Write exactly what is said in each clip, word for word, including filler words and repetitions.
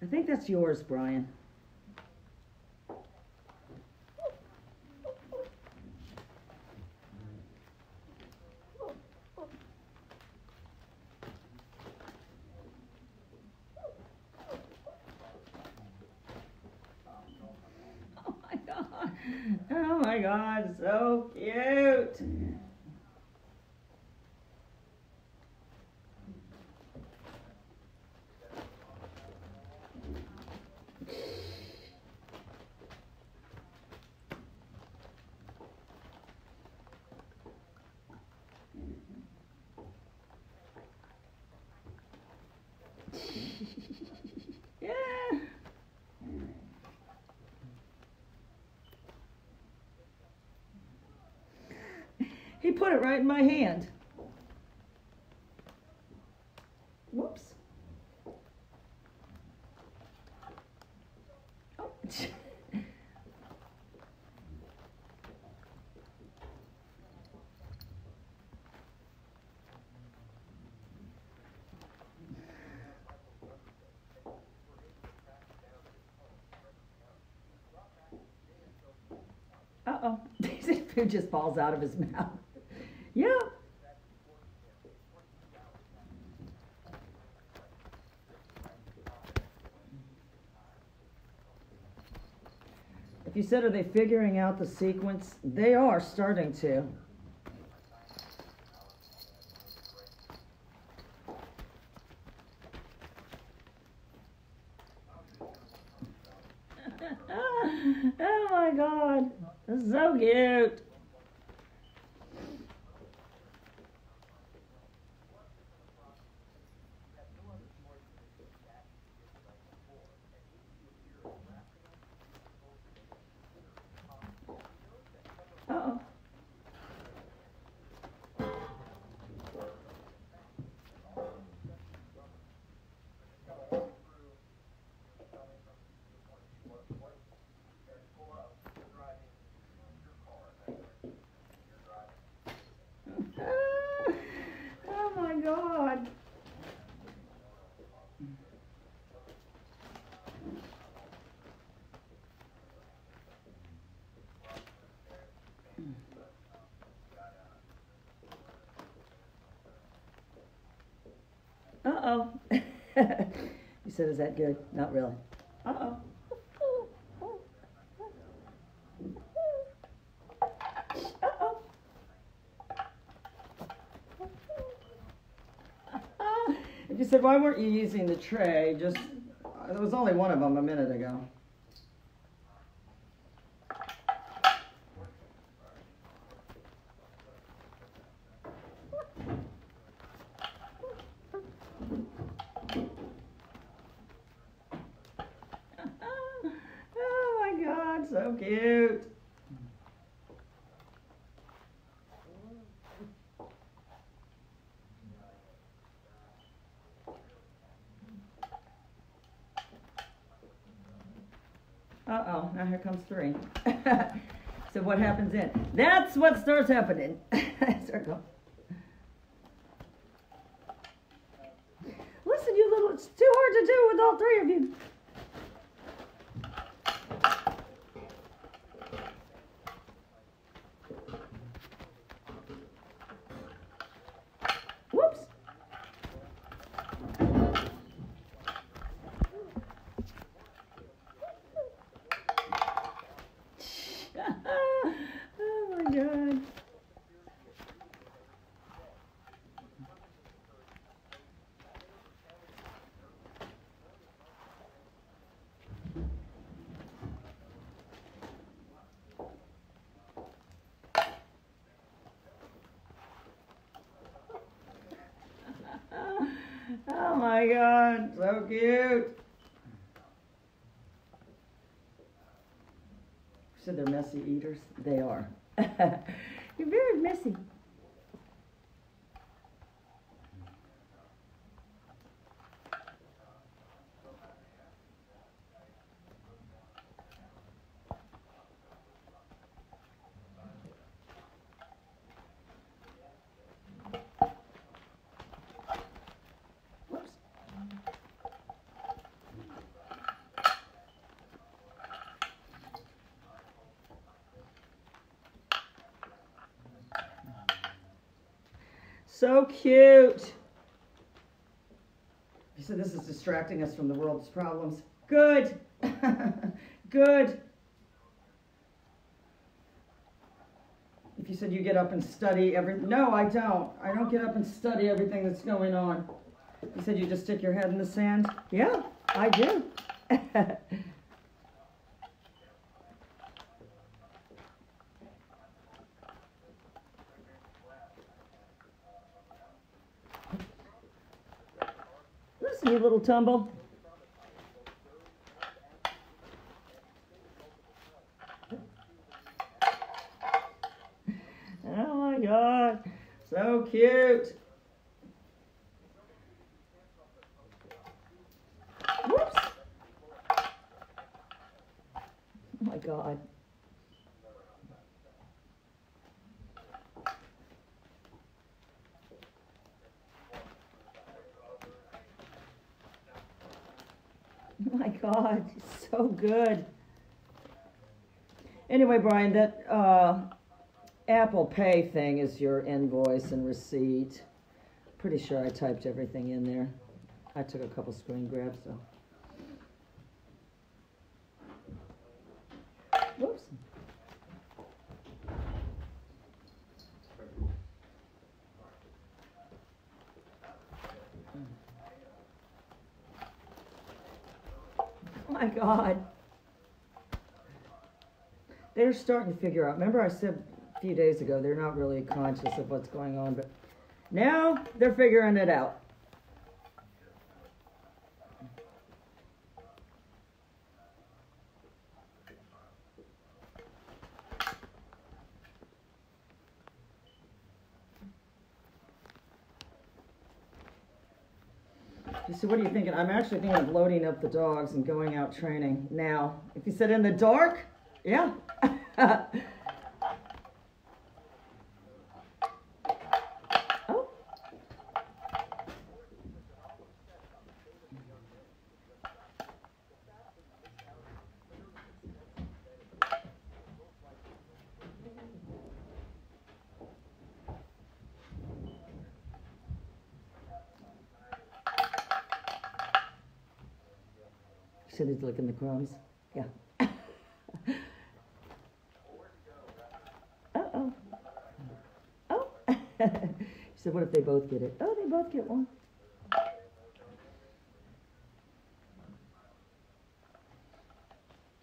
I think that's yours, Brian. Oh my God, so cute. Yeah. He put it right in my hand. Whoops. Oh. Uh-oh. Food just falls out of his mouth. Yeah. If you said, are they figuring out the sequence? They are starting to. Oh my God. That's so cute. Uh-oh. Oh my God. Uh-oh. You said, is that good? Not really. Uh-oh. Uh-oh. If you said, why weren't you using the tray? Just, there was only one of them a minute ago. So cute. Uh-oh, now here comes three. So what happens then? That's what starts happening. Circle. Listen, you little, it's too hard to do with all three of you. Oh my God, so cute. So they're messy eaters? They are. You're very messy. So cute. So this is distracting us from the world's problems. Good. Good. If you said you get up and study every... No, I don't. I don't get up and study everything that's going on. You said you just stick your head in the sand? Yeah, I do. Listen, you little tumble. Oh my God, so cute. Whoops. Oh my God. Oh my God, it's so good. Anyway, Brian, that uh, Apple Pay thing is your invoice and receipt. Pretty sure I typed everything in there. I took a couple screen grabs, so. Whoops. Oh my God. They're starting to figure out. Remember I said a few days ago, they're not really conscious of what's going on, but now they're figuring it out. So what are you thinking? I'm actually thinking of loading up the dogs and going out training now. If you said in the dark, yeah. Oh. So he's licking the crumbs. Yeah. uh oh. Oh. She said, what if they both get it? Oh, they both get one.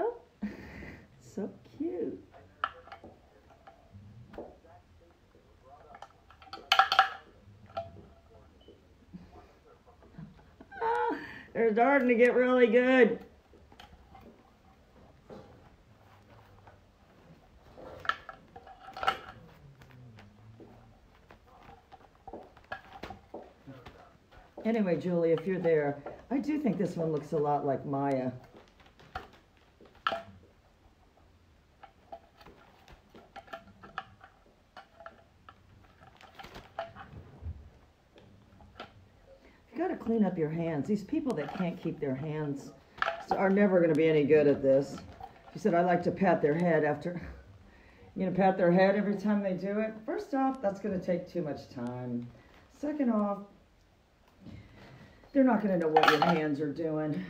Oh. So cute. They're starting to get really good. Anyway, Julie, if you're there, I do think this one looks a lot like Maya. Clean up your hands. These people that can't keep their hands are never going to be any good at this. She said, I like to pat their head after, you know, pat their head every time they do it. First off, that's going to take too much time. Second off, they're not going to know what your hands are doing.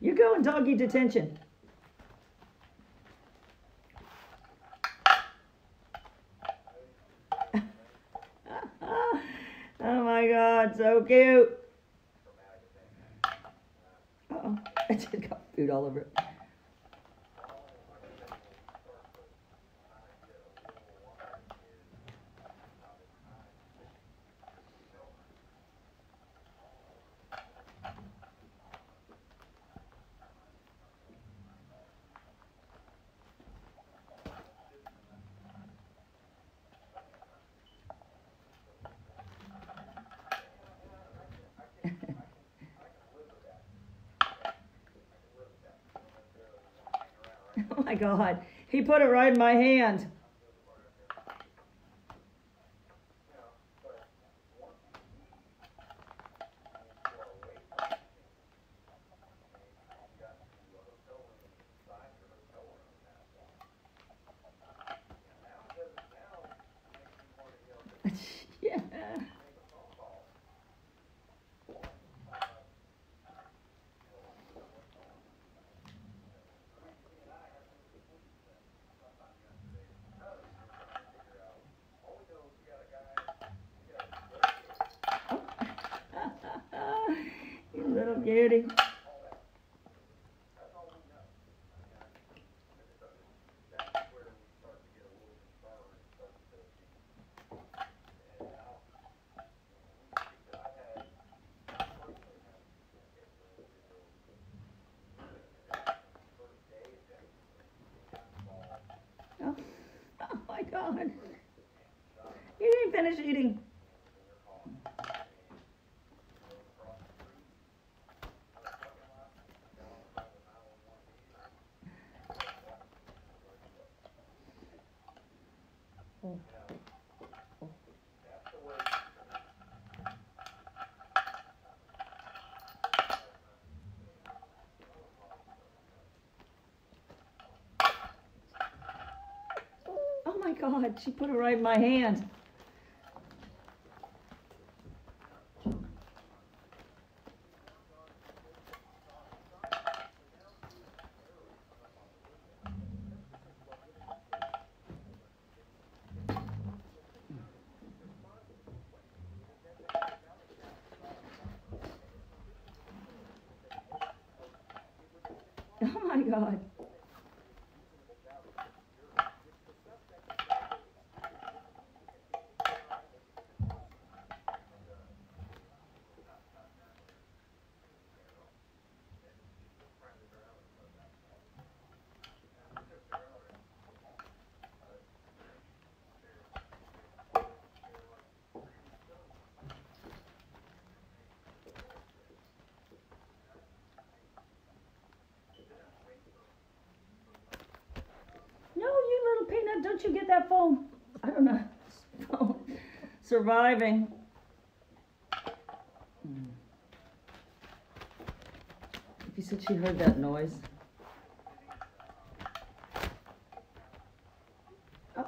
You go in doggy detention. Oh my God, so cute. Uh-oh, I just got food all over it. my God. He put it right in my hand. Yeah. You little beauty. God. You didn't finish eating. Oh. Oh. God, she put it right in my hand. Oh my God. Don't you get that phone? I don't know. Phone. Surviving. Mm. If you said she heard that noise. Oh.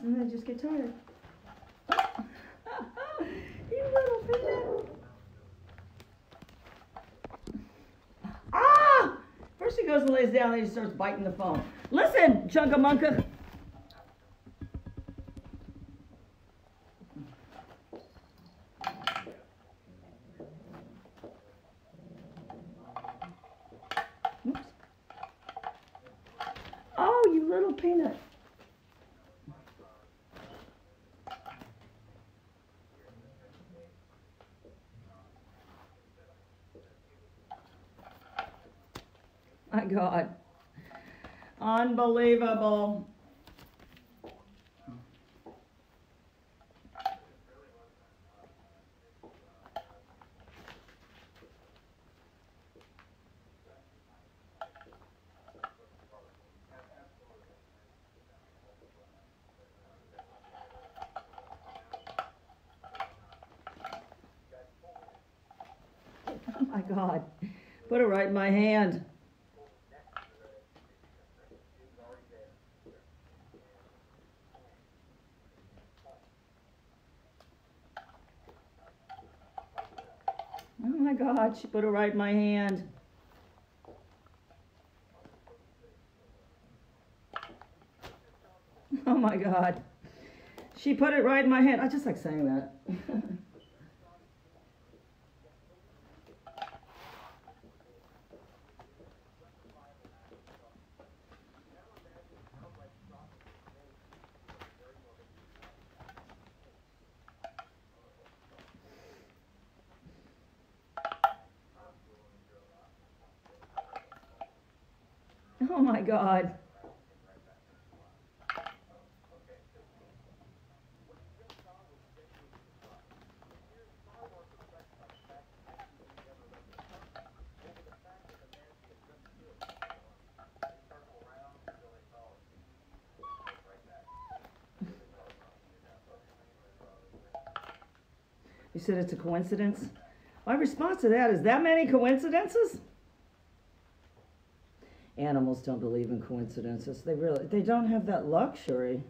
Sometimes I just get tired. She goes and lays down and he starts biting the phone. Listen, Chunka Munca. Oops. Oh, you little peanut. My God. Unbelievable. Oh my God. Put it right in my hand. Oh my God, she put it right in my hand. Oh my God. She put it right in my hand. I just like saying that. Oh my God. You said it's a coincidence? My response to that is, that many coincidences? Animals don't believe in coincidences. They really, they don't have that luxury.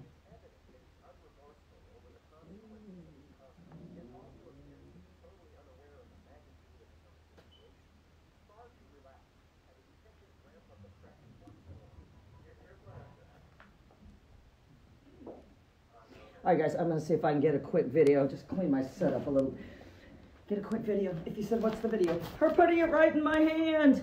All right, guys, I'm going to see if I can get a quick video. Just clean my setup a little. Get a quick video. If you said, what's the video? Her putting it right in my hand.